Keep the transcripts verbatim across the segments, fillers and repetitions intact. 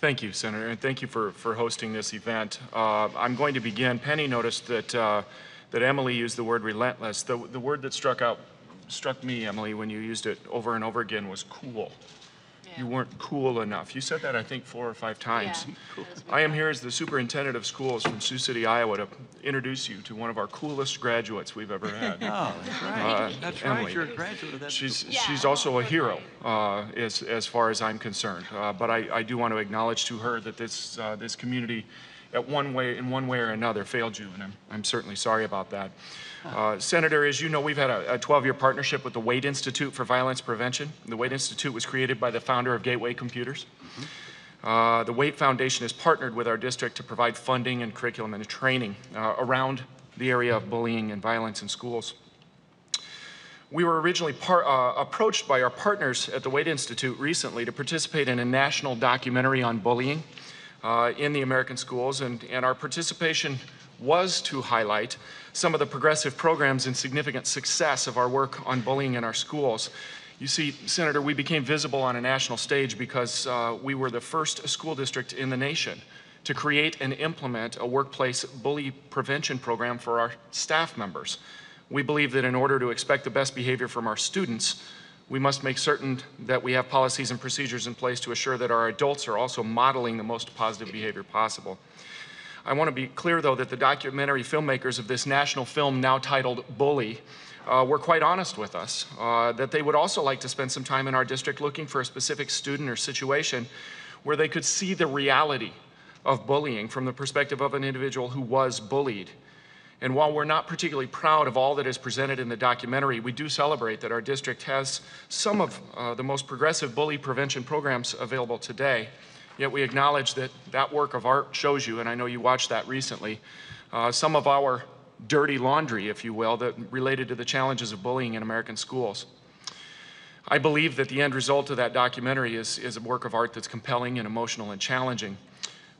Thank you, Senator, and thank you for, for hosting this event. Uh, I'm going to begin. Penny noticed that, uh, that Emily used the word relentless. The, the word that struck out, struck me, Emily, when you used it over and over again was cool. Yeah. You weren't cool enough. You said that, I think, four or five times. Yeah. Cool. I am here as the superintendent of schools from Sioux City, Iowa, to introduce you to one of our coolest graduates we've ever had. Oh, that's right. Uh, that's Emily. Right. You're a graduate of that she's, school. Yeah. She's also a hero, uh, as, as far as I'm concerned. Uh, but I, I do want to acknowledge to her that this, uh, this community, at one way, in one way or another, failed you, and I'm, I'm certainly sorry about that. Uh, Senator, as you know, we've had a twelve-year partnership with the Wade Institute for Violence Prevention. The Wade Institute was created by the founder of Gateway Computers. Mm-hmm. uh, the Wade Foundation has partnered with our district to provide funding and curriculum and training uh, around the area of bullying and violence in schools. We were originally par uh, approached by our partners at the Wade Institute recently to participate in a national documentary on bullying uh, in the American schools, and, and our participation was to highlight some of the progressive programs and significant success of our work on bullying in our schools. You see, Senator, we became visible on a national stage because uh, we were the first school district in the nation to create and implement a workplace bully prevention program for our staff members. We believe that in order to expect the best behavior from our students, we must make certain that we have policies and procedures in place to assure that our adults are also modeling the most positive behavior possible. I want to be clear, though, that the documentary filmmakers of this national film, now titled Bully, uh, were quite honest with us, uh, that they would also like to spend some time in our district looking for a specific student or situation where they could see the reality of bullying from the perspective of an individual who was bullied. And while we're not particularly proud of all that is presented in the documentary, we do celebrate that our district has some of uh, the most progressive bully prevention programs available today. Yet we acknowledge that that work of art shows you, and I know you watched that recently, uh, some of our dirty laundry, if you will, that related to the challenges of bullying in American schools. I believe that the end result of that documentary is, is a work of art that's compelling and emotional and challenging.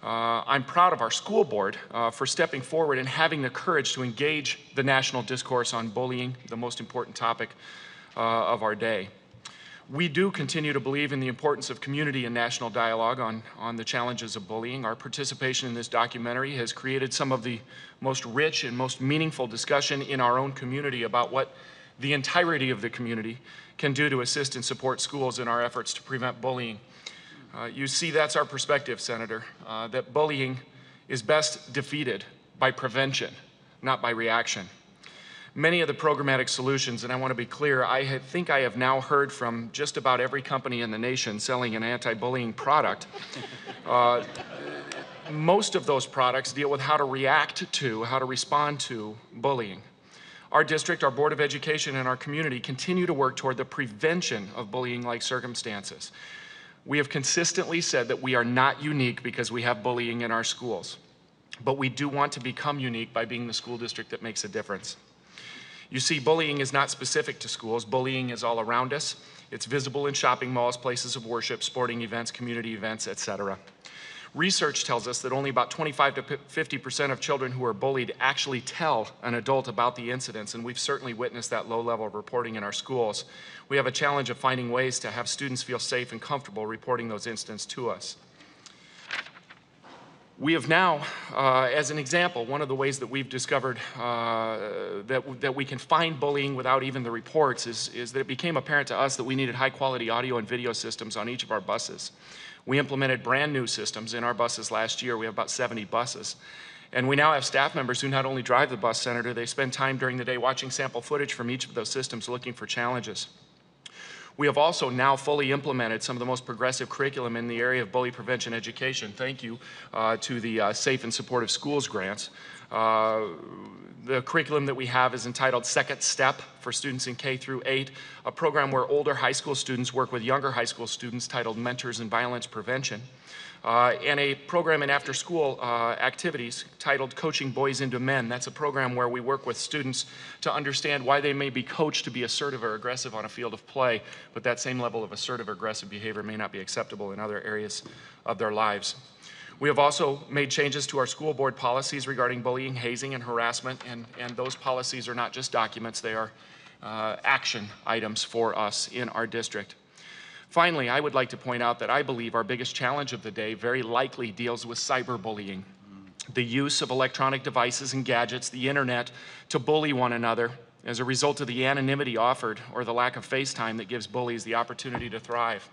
Uh, I'm proud of our school board uh, for stepping forward and having the courage to engage the national discourse on bullying, the most important topic uh, of our day. We do continue to believe in the importance of community and national dialogue on, on the challenges of bullying. Our participation in this documentary has created some of the most rich and most meaningful discussion in our own community about what the entirety of the community can do to assist and support schools in our efforts to prevent bullying. Uh, you see, that's our perspective, Senator, uh, that bullying is best defeated by prevention, not by reaction. Many of the programmatic solutions, and I want to be clear, I had, think I have now heard from just about every company in the nation selling an anti-bullying product. uh, most of those products deal with how to react to, how to respond to bullying. Our district, our Board of Education, and our community continue to work toward the prevention of bullying-like circumstances. We have consistently said that we are not unique because we have bullying in our schools, but we do want to become unique by being the school district that makes a difference. You see, bullying is not specific to schools. Bullying is all around us. It's visible in shopping malls, places of worship, sporting events, community events, et cetera. Research tells us that only about twenty-five to fifty percent of children who are bullied actually tell an adult about the incidents, and we've certainly witnessed that low level of reporting in our schools. We have a challenge of finding ways to have students feel safe and comfortable reporting those incidents to us. We have now, uh, as an example, one of the ways that we've discovered uh, that, that we can find bullying without even the reports is, is that it became apparent to us that we needed high-quality audio and video systems on each of our buses. We implemented brand new systems in our buses last year. We have about seventy buses. And we now have staff members who not only drive the bus, Senator, they spend time during the day watching sample footage from each of those systems looking for challenges. We have also now fully implemented some of the most progressive curriculum in the area of bully prevention education. Thank you uh, to the uh, Safe and Supportive Schools grants. Uh, the curriculum that we have is entitled Second Step for students in K through eight, a program where older high school students work with younger high school students titled Mentors in Violence Prevention, uh, and a program in after-school uh, activities titled Coaching Boys into Men. That's a program where we work with students to understand why they may be coached to be assertive or aggressive on a field of play, but that same level of assertive or aggressive behavior may not be acceptable in other areas of their lives. We have also made changes to our school board policies regarding bullying, hazing, and harassment, and, and those policies are not just documents, they are uh, action items for us in our district. Finally, I would like to point out that I believe our biggest challenge of the day very likely deals with cyberbullying, the use of electronic devices and gadgets, the internet, to bully one another as a result of the anonymity offered or the lack of face time that gives bullies the opportunity to thrive.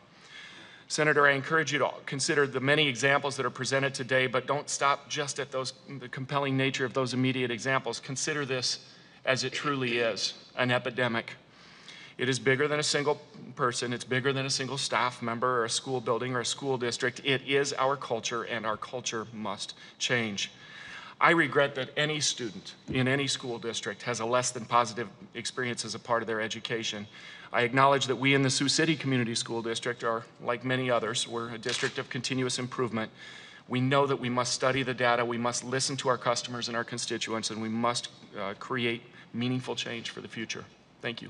Senator, I encourage you to consider the many examples that are presented today, but don't stop just at those, the compelling nature of those immediate examples. Consider this as it truly is, an epidemic. It is bigger than a single person. It's bigger than a single staff member or a school building or a school district. It is our culture, and our culture must change. I regret that any student in any school district has a less than positive experience as a part of their education. I acknowledge that we in the Sioux City Community School District are, like many others, we're a district of continuous improvement. We know that we must study the data, we must listen to our customers and our constituents, and we must uh, create meaningful change for the future. Thank you.